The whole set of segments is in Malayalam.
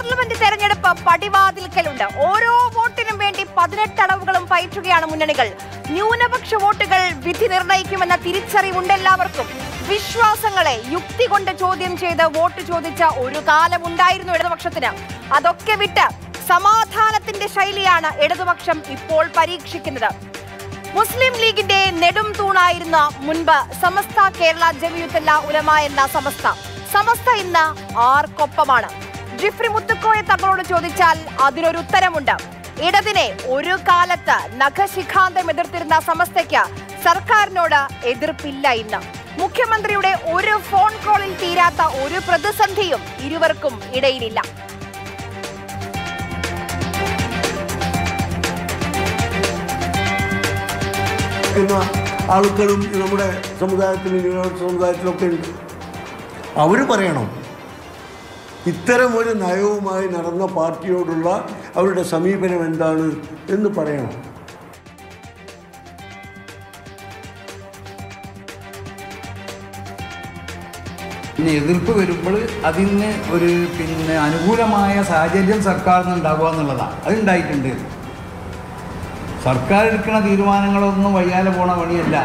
പാർലമെന്റ് തെരഞ്ഞെടുപ്പ് പടിവാതിൽക്കലുണ്ട്. ഓരോ വോട്ടിനും വേണ്ടി 18 അടവുകളും പയറ്റുകയാണ് മുന്നണികൾ. ന്യൂനപക്ഷ വോട്ടുകൾ വിധി നിർണയിക്കുമെന്ന തിരിച്ചറിവുണ്ട് എല്ലാവർക്കും. വിശ്വാസങ്ങളെ യുക്തി കൊണ്ട് ചോദ്യം ചെയ്ത് വോട്ട് ചോദിച്ച ഒരു കാലമുണ്ടായിരുന്നു ഇടതുപക്ഷത്തിന്. അതൊക്കെ വിട്ട് സമാധാനത്തിന്റെ ശൈലിയാണ് ഇടതുപക്ഷം ഇപ്പോൾ പരീക്ഷിക്കുന്നത്. മുസ്ലിം ലീഗിന്റെ നെടും തൂണായിരുന്ന മുൻപ് സമസ്ത കേരള ജമിയത്തുൽ ഉലമ എന്ന സമസ്ത ഇന്ന് ആർക്കൊപ്പമാണ്? ജിഫ്രി മുത്തുക്കോയെ തങ്ങളോട് ചോദിച്ചാൽ അതിനൊരു ഉത്തരമുണ്ട്. ഇടതിനെ ഒരു കാലത്ത് നഖശിഖാന്തം എതിർത്തിരുന്ന സമസ്തയ്ക്ക് സർക്കാരിനോട് എതിർപ്പില്ല ഇന്ന്. മുഖ്യമന്ത്രിയുടെ ഒരു ഫോൺ കോളിൽ തീരാത്ത ഒരു പ്രതിസന്ധിയും ഇരുവർക്കും ഇടയിലില്ല. ആളുകളും നമ്മുടെ സമുദായത്തിലും ന്യൂനപക്ഷ സമുദായത്തിലൊക്കെ ഉണ്ട്. അവർ പറയണം ഇത്തരമൊരു നയവുമായി നടന്ന പാർട്ടിയോടുള്ള അവരുടെ സമീപനം എന്താണ് എന്ന് പറയണം. പിന്നെ എതിർപ്പ് വരുമ്പോൾ അതിന് ഒരു അനുകൂലമായ സാഹചര്യം സർക്കാരിന് ഉണ്ടാവുക എന്നുള്ളതാണ്. അതുണ്ടായിട്ടുണ്ട്. സർക്കാർ എടുക്കുന്ന തീരുമാനങ്ങളൊന്നും വയ്യാതെ പോണ പണിയല്ല.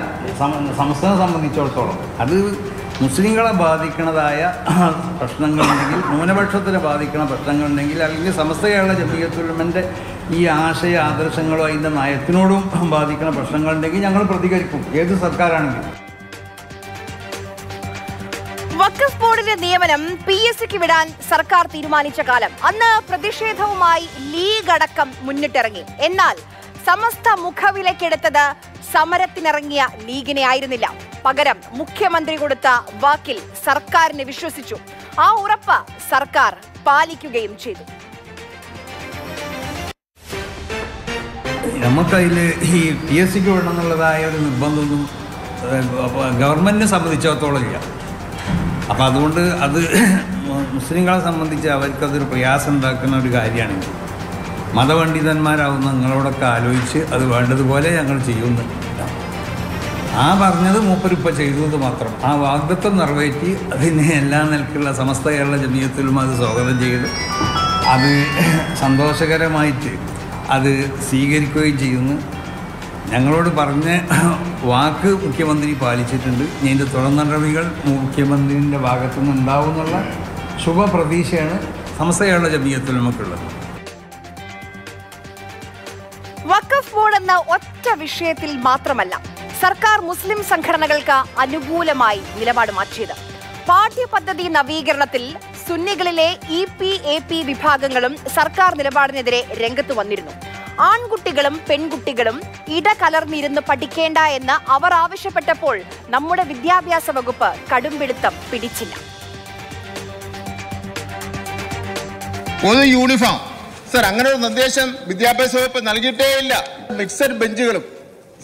സംസ്ഥാനം സംബന്ധിച്ചിടത്തോളം അത് മുസ്ലിങ്ങളെ ബാധിക്കുന്നതായ പ്രശ്നങ്ങളുണ്ടെങ്കിൽ, ന്യൂനപക്ഷത്തിനെ ബാധിക്കുന്ന പ്രശ്നങ്ങളുണ്ടെങ്കിൽ, അല്ലെങ്കിൽ സമസ്ത കേരള ജമിയത്തുൽ ഉലമയുടെ ഈ ആശയ ആദർശങ്ങളും അതിൻ്റെ നയത്തിനോടും ബാധിക്കുന്ന പ്രശ്നങ്ങളുണ്ടെങ്കിൽ ഞങ്ങൾ പ്രതികരിക്കും, ഏത് സർക്കാരാണെങ്കിലും. വഖഫ് ബോർഡിന്റെ നിയമനം PSCക്ക് വിടാൻ സർക്കാർ തീരുമാനിച്ച കാലം, അന്ന് പ്രതിഷേധവുമായി ലീഗ് അടക്കം മുന്നിട്ടിറങ്ങി. എന്നാൽ സമസ്ത മുഖവിലക്കെടുത്തത് സമരത്തിനിറങ്ങിയ ലീഗിനെ ആയിരുന്നില്ല. പകരം മുഖ്യമന്ത്രി കൊടുത്ത വാക്കിൽ സർക്കാരിനെ വിശ്വസിച്ചു. ആ ഉറപ്പ് സർക്കാർ പാലിക്കുകയും ചെയ്തു. നമുക്കതിൽ ഈ PSCക്ക് വേണമെന്നുള്ളതായ ഒരു നിർബന്ധമൊന്നും ഗവൺമെന്റിനെ സംബന്ധിച്ചിടത്തോളം ഇല്ല. അപ്പം അതുകൊണ്ട് അത് മുസ്ലിങ്ങളെ സംബന്ധിച്ച് അവർക്കതൊരു പ്രയാസം ഉണ്ടാക്കുന്ന ഒരു കാര്യമാണെങ്കിൽ മതപണ്ഡിതന്മാരാവുന്ന നിങ്ങളോടൊക്കെ ആലോചിച്ച് അത് വേണ്ടതുപോലെ ഞങ്ങൾ ചെയ്യുന്നു. ആ പറഞ്ഞത് മൂപ്പരിപ്പം ചെയ്തത് മാത്രം. ആ വാഗ്ദത്വം നിറവേറ്റി അതിനെ എല്ലാ നിലക്കുള്ള സമസ്ത കേരള ജമിയത്തിലും അത് സ്വാഗതം ചെയ്ത് അത് സന്തോഷകരമായിട്ട് അത് സ്വീകരിക്കുകയും ചെയ്യുന്നു. ഞങ്ങളോട് പറഞ്ഞ വാക്ക് മുഖ്യമന്ത്രി പാലിച്ചിട്ടുണ്ട്. ഇതിൻ്റെ തുടർ നടപടികൾ മുഖ്യമന്ത്രിയുടെ ഭാഗത്തു നിന്നുണ്ടാവുമെന്നുള്ള ശുഭപ്രതീക്ഷയാണ് സമസ്ത കേരള ജമിയത്തുൽ ഉലമയ്ക്കുള്ളത്. വഖഫ് ബോർഡ് എന്ന ഒറ്റ വിഷയത്തിൽ മാത്രമല്ല സർക്കാർ മുസ്ലിം സംഘടനകൾക്ക് അനുകൂലമായി നിലപാട് മാറ്റിയത്. പാഠ്യപദ്ധതി നവീകരണത്തിൽ സുന്നികളിലെ EPAP വിഭാഗങ്ങളും സർക്കാർ നിലപാടിനെതിരെ രംഗത്ത് വന്നിരുന്നു. ആൺകുട്ടികളും പെൺകുട്ടികളും ഇടകലർന്നിരുന്ന് പഠിക്കേണ്ട എന്ന് അവർ ആവശ്യപ്പെട്ടപ്പോൾ നമ്മുടെ വിദ്യാഭ്യാസ വകുപ്പ് കടുംപിടുത്തം പിടിച്ചില്ല. ഒരു യൂണിഫോം സർ, അങ്ങനെ ഒരു നിർദ്ദേശം വിദ്യാഭ്യാസ വകുപ്പ് നൽകിയിട്ടേ ഇല്ല. മിക്സഡ് ബെഞ്ചുകളും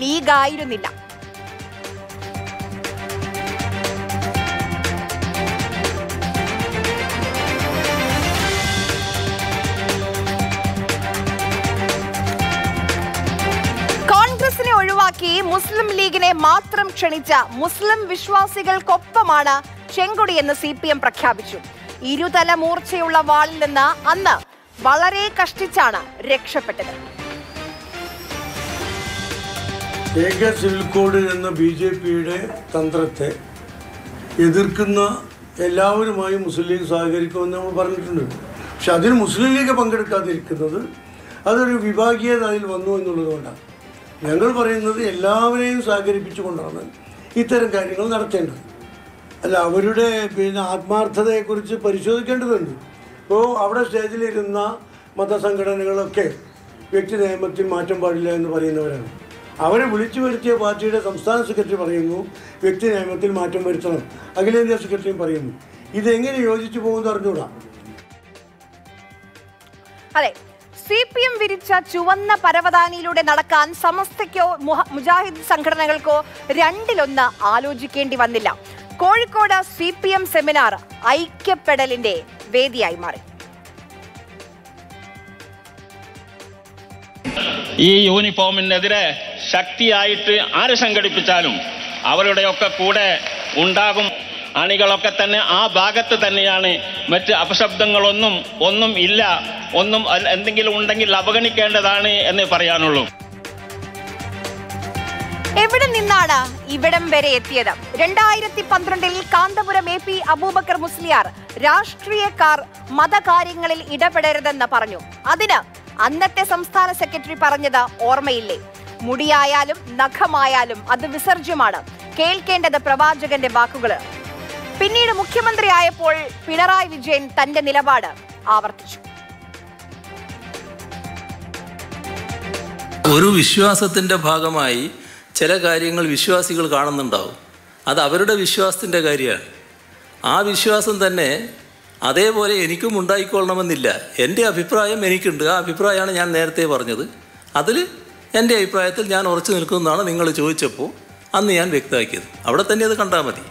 ലീഗ് ആയിരുന്നില്ല. കോൺഗ്രസിനെ ഒഴിവാക്കി മുസ്ലിം ലീഗിനെ മാത്രം ക്ഷണിച്ച മുസ്ലിം വിശ്വാസികൾക്കൊപ്പമാണ് ചെങ്കൊടിയെന്ന് CPM പ്രഖ്യാപിച്ചു. ഇരുതല മൂർച്ചയുള്ള വാളിൽ നിന്ന് അന്ന് വളരെ കഷ്ടിച്ചാണ് രക്ഷപ്പെട്ടത്. ഏക സിവിൽ കോഡ് എന്ന BJPയുടെ തന്ത്രത്തെ എതിർക്കുന്ന എല്ലാവരുമായി മുസ്ലിം ലീഗ് സഹകരിക്കുമെന്ന് നമ്മൾ പറഞ്ഞിട്ടുണ്ട്. പക്ഷെ അതിന് മുസ്ലിം ലീഗ് പങ്കെടുക്കാതിരിക്കുന്നത് അതൊരു വിഭാഗീയത അതിൽ വന്നു എന്നുള്ളതുകൊണ്ടാണ്. ഞങ്ങൾ പറയുന്നത് എല്ലാവരെയും സഹകരിപ്പിച്ചുകൊണ്ടാണ് ഇത്തരം കാര്യങ്ങൾ നടത്തേണ്ടത്. അല്ല, അവരുടെ ആത്മാർത്ഥതയെക്കുറിച്ച് പരിശോധിക്കേണ്ടതുണ്ട്. ഇപ്പോൾ അവിടെ സ്റ്റേജിലിരുന്ന മതസംഘടനകളൊക്കെ വ്യക്തി നിയമത്തിൽ മാറ്റം പാടില്ല എന്ന് പറയുന്നവരാണ്. അവരെ വിളിച്ചു വരുത്തിയ പാർട്ടിയുടെ സംസ്ഥാന സെക്രട്ടറി പറയുന്നു വ്യക്തി നിയമത്തിൽ മാറ്റം വരുത്തണം, അഖിലേന്ത്യാ സെക്രട്ടറിയും പറയുന്നു. ഇതെങ്ങനെ യോജിച്ചു പോകുമെന്ന് അറിഞ്ഞുകൂടാ. സിപിഎം വിരിച്ച ചുവന്ന പരവതാനിയിലൂടെ നടക്കാൻ സമസ്തയ്ക്കോ മുജാഹിദ് സംഘടനകൾക്കോ രണ്ടിലൊന്ന് ആലോചിക്കേണ്ടി വന്നില്ല. കോഴിക്കോട് സിപിഎം സെമിനാർ ഐക്യപ്പെടലിന്റെ വേദിയായി മാറി. ഈ യൂണിഫോമിനെതിരെ ശക്തിയായിട്ട് ആര് സംഘടിപ്പിച്ചാലും അവരുടെയൊക്കെ കൂടെ ഉണ്ടാകും. അണികളൊക്കെ തന്നെ ആ ഭാഗത്ത് തന്നെയാണ്. മറ്റ് അപശബ്ദങ്ങളൊന്നും ഇല്ല. ഒന്നും എന്തെങ്കിലും ഉണ്ടെങ്കിൽ അവഗണിക്കേണ്ടതാണ് എന്ന് പറയാനുള്ളൂ. എവിടെ നിന്നാണ് ഇവിടം വരെ എത്തിയത്? 2012-ൽ കാന്തപുരം എപി അബൂബക്കർ മുസ്ലിയാർ രാഷ്ട്രീയക്കാർ മതകാര്യങ്ങളിൽ ഇടപെടരുതെന്ന് പറഞ്ഞു. അതിന് അന്നത്തെ സംസ്ഥാന സെക്രട്ടറി പറഞ്ഞത് ഓർമ്മയില്ലേ? മുടിയായാലും നഖമായാലും അത് വിസർജ്യമാണ്, കേൾക്കേണ്ടത് പ്രവാചകന്റെ വാക്കുകള്. പിന്നീട് മുഖ്യമന്ത്രിയായപ്പോൾ പിണറായി വിജയൻ തന്റെ നിലപാട് ആവർത്തിച്ചു. ഒരു വിശ്വാസത്തിന്റെ ഭാഗമായി ചില കാര്യങ്ങൾ വിശ്വാസികൾ കാണുന്നുണ്ടാവും. അത് അവരുടെ വിശ്വാസത്തിൻ്റെ കാര്യമാണ്. ആ വിശ്വാസം തന്നെ അതേപോലെ എനിക്കും ഉണ്ടായിക്കൊള്ളണമെന്നില്ല. എൻ്റെ അഭിപ്രായം എനിക്കുണ്ട്. ആ അഭിപ്രായമാണ് ഞാൻ നേരത്തെ പറഞ്ഞത്. അതിൽ എൻ്റെ അഭിപ്രായത്തിൽ ഞാൻ ഉറച്ചു നിൽക്കുന്നതാണ് നിങ്ങൾ ചോദിച്ചപ്പോൾ അന്ന് ഞാൻ വ്യക്തമാക്കിയത്. അവിടെ തന്നെ അത് കണ്ടാൽ മതി.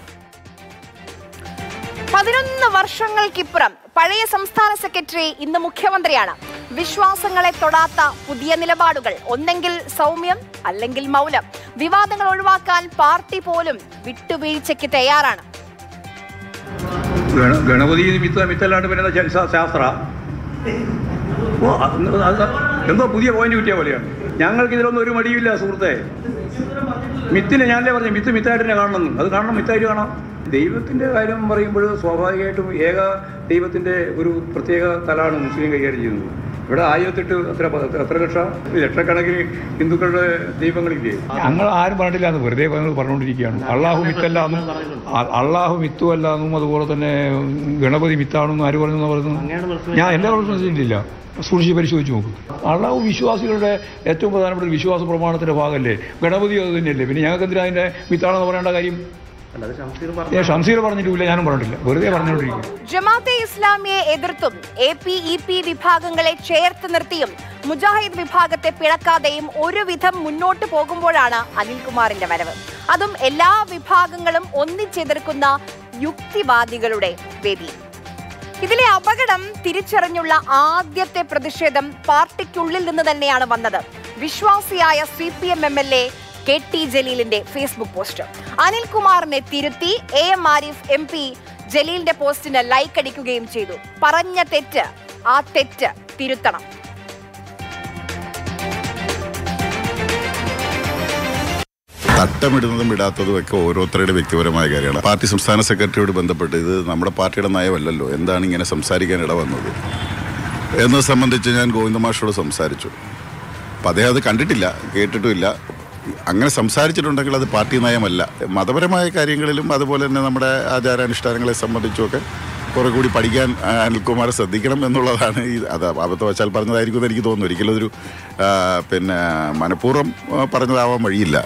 11 വർഷങ്ങൾക്കിപ്പുറം പഴയ സംസ്ഥാന സെക്രട്ടറി ഇന്ന് മുഖ്യമന്ത്രിയാണ്. വിശ്വാസങ്ങളെ തൊടാത്ത പുതിയ നിലപാടുകൾ, ഒന്നെങ്കിൽ സൗമ്യം അല്ലെങ്കിൽ മൗനം. വിവാദങ്ങൾ ഒഴിവാക്കാൻ പാർട്ടി പോലും വിട്ടുവീഴ്ചയ്ക്ക് തയ്യാറാണ്. ഗണപതി മിത്തല്ലാണ്ട് വരുന്ന ശാസ്ത്ര എന്തോ പുതിയ പോയിന്റ് കിട്ടിയ പോലെയാണ്. ഞങ്ങൾക്ക് ഇതിലൊന്നും ഒരു മടിയില്ല സുഹൃത്തെ. മിത്തിനെ ഞാനല്ലേ പറഞ്ഞു, മിത്തായിട്ട് തന്നെ കാണണം. അത് കാണണം, മിത്തായിട്ട് കാണാം. ദൈവത്തിൻ്റെ കാര്യം പറയുമ്പോൾ സ്വാഭാവികമായിട്ടും ഏക ദൈവത്തിൻ്റെ ഒരു പ്രത്യേക തലമാണ് മുസ്ലിം കൈകാര്യം ചെയ്യുന്നത്. ഇവിടെ 1008 എത്ര ലക്ഷക്കണക്കിന് ഹിന്ദുക്കളുടെ ദൈവങ്ങളില്ലേ. ഞങ്ങൾ ആരും പറഞ്ഞില്ല എന്ന് വെറുതെ പറഞ്ഞുകൊണ്ടിരിക്കുകയാണ്. അള്ളാഹു മിത്തല്ലാന്നും അള്ളാഹു മിത്തുമല്ലാന്നും അതുപോലെ തന്നെ ഗണപതി മിത്താണെന്നും ആര് പറഞ്ഞു? ഞാൻ എല്ലാ പ്രശ്നത്തിലില്ല, സൂക്ഷിച്ച് പരിശോധിച്ച് നോക്കും. അള്ളാഹു വിശ്വാസികളുടെ ഏറ്റവും പ്രധാനപ്പെട്ട വിശ്വാസ പ്രമാണത്തിൻ്റെ ഭാഗമല്ലേ. ഗണപതി അത് തന്നെയല്ലേ. പിന്നെ ഞങ്ങൾക്ക് എന്തിനാ അതിൻ്റെ മിത്താണെന്ന് പറയേണ്ട കാര്യം? ഷംസീർ പറഞ്ഞിട്ടില്ല, ഞാനും പറഞ്ഞിട്ടില്ല, വെറുതെ പറഞ്ഞോണ്ടിരിക്കും. ജമാഅത്തെ ഇസ്ലാമിയെ എതിർത്തും APEP വിഭാഗങ്ങളെ ചേർത്ത് നിർത്തിയും മുജാഹിദ് വിഭാഗത്തെ പിളക്കാതെയും ഒരുവിധം മുന്നോട്ട് പോകുമ്പോഴാണ് അനിൽകുമാറിന്റെ വരവ്. അതും എല്ലാ വിഭാഗങ്ങളും ഒന്നിച്ചെതിർക്കുന്ന യുക്തിവാദികളുടെ വേദി. ഇതിലെ അപകടം തിരിച്ചറിഞ്ഞുള്ള ആദ്യത്തെ പ്രതിഷേധം പാർട്ടിക്കുള്ളിൽ നിന്ന് തന്നെയാണ് വന്നത്. വിശ്വാസിയായ CPM MLA KT ജലീലിന്റെ ഫേസ്ബുക്ക് പോസ്റ്റ്. അനിൽകുമാറിനെ തിരുത്തി AM Arif MP ജലീലിന്റെ പോസ്റ്റിന് ലൈക്ക് അടിക്കുകയും ചെയ്തു. പറഞ്ഞ തെറ്റ്, ആ തെറ്റ് തിരുത്തണം. തട്ടമിടുന്നതും ഇടാത്തതും ഒക്കെ ഓരോരുത്തരുടെ വ്യക്തിപരമായ കാര്യമാണ്. പാർട്ടി സംസ്ഥാന സെക്രട്ടറിയോട് ബന്ധപ്പെട്ട് ഇത് നമ്മുടെ പാർട്ടിയുടെ നയമല്ലല്ലോ, എന്താണ് ഇങ്ങനെ സംസാരിക്കാൻ ഇട വന്നത് എന്നത് സംബന്ധിച്ച് ഞാൻ ഗോവിന്ദമാഷോട് സംസാരിച്ചു. അപ്പം അദ്ദേഹം അത് കണ്ടിട്ടില്ല, കേട്ടിട്ടുമില്ല. അങ്ങനെ സംസാരിച്ചിട്ടുണ്ടെങ്കിൽ അത് പാർട്ടി നയമല്ല. മതപരമായ കാര്യങ്ങളിലും അതുപോലെ തന്നെ നമ്മുടെ ആചാരാനുഷ്ഠാനങ്ങളെ സംബന്ധിച്ചുമൊക്കെ കുറെ കൂടി പഠിക്കാൻ അനിൽകുമാർ ശ്രദ്ധിക്കണം എന്നുള്ളതാണ്. അത് അബദ്ധവശാൽ പറഞ്ഞതായിരിക്കും എന്ന് എനിക്ക് തോന്നുന്നു. ഒരിക്കലും ഒരു മനഃപൂർവ്വം പറഞ്ഞതാവാൻ വഴിയില്ല.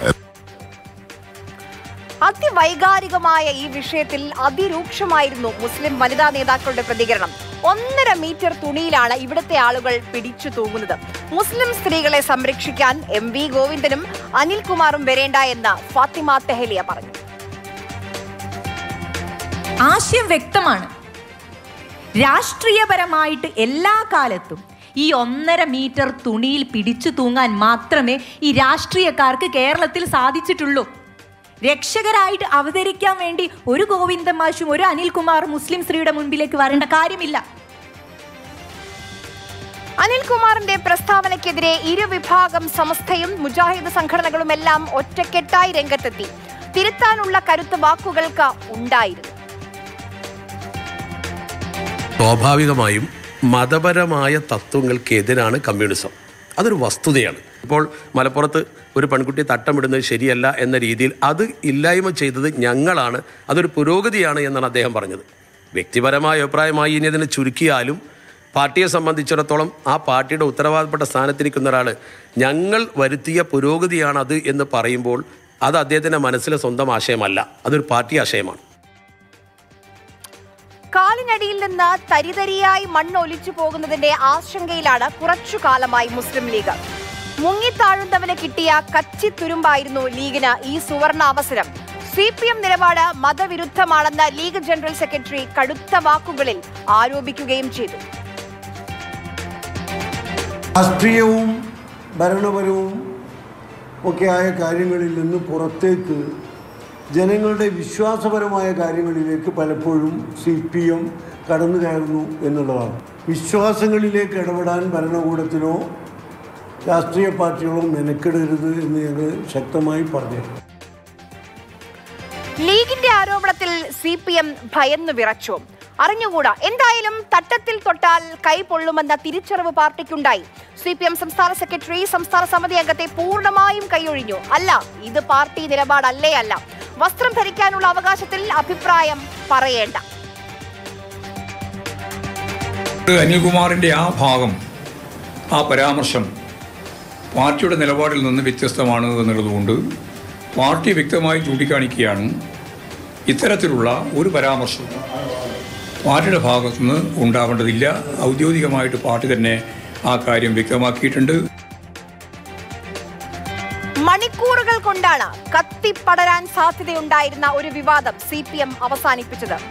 അതിവൈകാരികമായ ഈ വിഷയത്തിൽ അതിരൂക്ഷമായിരുന്നു മുസ്ലിം വനിതാ നേതാക്കളുടെ പ്രതികരണം. 1.5 മീറ്റർ തുണിയിലാണ് ഇവിടുത്തെ ആളുകൾ പിടിച്ചു തൂങ്ങുന്നത്. മുസ്ലിം സ്ത്രീകളെ സംരക്ഷിക്കാൻ MV ഗോവിന്ദനും അനിൽകുമാറും വരേണ്ട എന്ന് ഫാത്തിമ തെഹലിയ പറഞ്ഞു. ആശയം വ്യക്തമാണ്. രാഷ്ട്രീയപരമായിട്ട് എല്ലാ കാലത്തും ഈ 1.5 മീറ്റർ തുണിയിൽ പിടിച്ചു തൂങ്ങാൻ മാത്രമേ ഈ രാഷ്ട്രീയക്കാർക്ക് കേരളത്തിൽ സാധിച്ചിട്ടുള്ളൂ. രക്ഷകരായിട്ട് അവതരിക്കാൻ വേണ്ടി ഒരു ഗോവിന്ദമാഷും ഒരു അനിൽകുമാർ മുസ്ലിം സ്ത്രീയുടെ മുൻപിലേക്ക് വരേണ്ട കാര്യമില്ല. അനിൽകുമാറിന്റെ പ്രസ്താവനയ്ക്കെതിരെ ഇരുവിഭാഗം സമസ്തയും മുജാഹിദ് സംഘടനകളും എല്ലാം ഒറ്റക്കെട്ടായി രംഗത്തെത്തി. തിരുത്താനുള്ള കരുത്ത് വാക്കുകൾക്ക് ഉണ്ടായിരുന്നു. സ്വാഭാവികമായും മതപരമായ തത്വങ്ങൾക്കെതിരാണ് കമ്മ്യൂണിസം, അതൊരു വസ്തുതയാണ്. ഇപ്പോൾ മലപ്പുറത്ത് ഒരു പെൺകുട്ടി തട്ടമിടുന്നത് ശരിയല്ല എന്ന രീതിയിൽ അത് ഇല്ലായ്മ ചെയ്തത് ഞങ്ങളാണ്, അതൊരു പുരോഗതിയാണ് എന്നാണ് അദ്ദേഹം പറഞ്ഞത്. വ്യക്തിപരമായ അഭിപ്രായമായി ഇനി അതിനെ ചുരുക്കിയാലും പാർട്ടിയെ സംബന്ധിച്ചിടത്തോളം ആ പാർട്ടിയുടെ ഉത്തരവാദപ്പെട്ട സ്ഥാനത്തിരിക്കുന്ന ഒരാൾ ഞങ്ങൾ വരുത്തിയ പുരോഗതിയാണത് എന്ന് പറയുമ്പോൾ അത് അദ്ദേഹത്തിൻ്റെ മനസ്സിലെ സ്വന്തം ആശയമല്ല, അതൊരു പാർട്ടി ആശയമാണ്. കാലിനടിയിൽ നിന്ന് തരിതരിയായി മണ്ണൊലിച്ചു പോകുന്നതിന്റെ ആശങ്കയിലാണ് കുറച്ചുകാലമായി മുസ്ലിം ലീഗ്. മുങ്ങിത്താഴുന്നവന് കിട്ടിയ കച്ചിത്തുരുമ്പായിരുന്നു ലീഗിന് ഈ സുവർണ അവസരം. സിപിഎം നിലപാട് മതവിരുദ്ധമാണെന്ന് ലീഗ് ജനറൽ സെക്രട്ടറി കടുത്ത വാക്കുകളിൽ ആരോപിക്കുകയും ചെയ്തു. രാഷ്ട്രീയവും ഭരണപരവും ഒക്കെയായ കാര്യങ്ങളിൽ നിന്ന് പുറത്തേക്ക് ജനങ്ങളുടെ വിശ്വാസപരമായ കാര്യങ്ങളിലേക്ക് പലപ്പോഴും സിപിഎം കടന്നു കയറുന്നു എന്നുള്ളതാണ്. വിശ്വാസങ്ങളിലേക്ക് ഇടപെടാൻ ഭരണകൂടത്തിനോ രാഷ്ട്രീയ പാർട്ടികളോ മെനക്കെടരുത് എന്ന് ഞങ്ങൾ ശക്തമായി പറഞ്ഞു. ലീഗിന്റെ ആരോപണത്തിൽ സിപിഎം ഭയന്നു വിറച്ചു. അറിഞ്ഞുകൂടാ, എന്തായാലും തട്ടത്തിൽ തൊട്ടാൽ കൈപൊള്ളുമെന്ന തിരിച്ചറിവ് പാർട്ടിക്കുണ്ടായി. സിപിഎം സംസ്ഥാന സെക്രട്ടറി സംസ്ഥാന സമിതി അംഗത്തെ പൂർണ്ണമായും കൈയൊഴിഞ്ഞു. അല്ല, ഇത് പാർട്ടി നിലപാടല്ലേ അല്ല. വസ്ത്രം ധരിക്കാനുള്ള അവകാശത്തിൽ അഭിപ്രായം പറയേണ്ട. അനിൽകുമാറിന്റെ ആ ഭാഗം, ആ പരാമർശം പാർട്ടിയുടെ നിലപാടിൽ നിന്ന് വ്യത്യസ്തമാണ് എന്നുള്ളതുകൊണ്ട് പാർട്ടി വ്യക്തമായി ചൂണ്ടിക്കാണിക്കുകയാണ് ഇത്തരത്തിലുള്ള ഒരു പരാമർശം പാർട്ടിയുടെ ഭാഗത്തുനിന്ന് ഉണ്ടാവേണ്ടതില്ല. ഔദ്യോഗികമായിട്ട് പാർട്ടി തന്നെ ആ കാര്യം വ്യക്തമാക്കിയിട്ടുണ്ട്. മണിക്കൂറുകൾ കൊണ്ടാണ് കത്തിപ്പടരാൻ സാധ്യതയുണ്ടായിരുന്ന ഒരു വിവാദം സിപിഎം അവസാനിപ്പിച്ചത്.